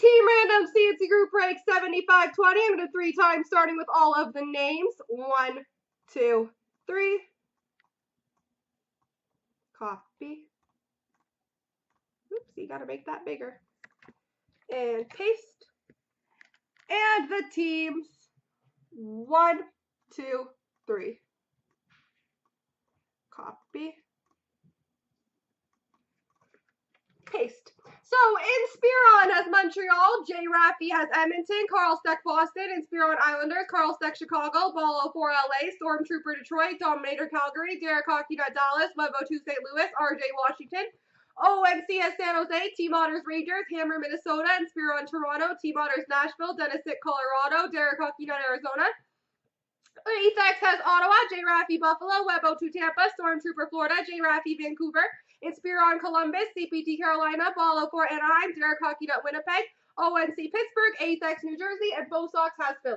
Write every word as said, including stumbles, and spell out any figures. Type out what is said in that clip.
Team Random C N C Group Break seventy-five twenty. I'm going to three times, starting with all of the names. One, two, three. Copy. Oops, you got to make that bigger. And paste. And the teams. One, two, three. Copy. Paste. So, Inspiron has Montreal, Jay Raffi has Edmonton, Karlstek Boston, Inspiron Islanders, Karlstek Chicago, Ball oh four L A, Stormtrooper Detroit, Dominator Calgary, Derek Hockey Nut Dallas, Levo two Saint Louis, R J Washington, O M C has San Jose, T-Motters Rangers, Hammer Minnesota, Inspiron Toronto, T-Motters Nashville, Denisic Colorado, Derek Hockey Nut Arizona, Ethax has Ottawa, Jay Raffi Buffalo, Webo two Tampa, Stormtrooper Florida, Jay Raffi Vancouver, Inspiron Columbus, C P T Carolina, Ball oh four Anaheim, Derek Hockey Nut Winnipeg, O N C Pittsburgh, Athex New Jersey, and Bosox has Philly.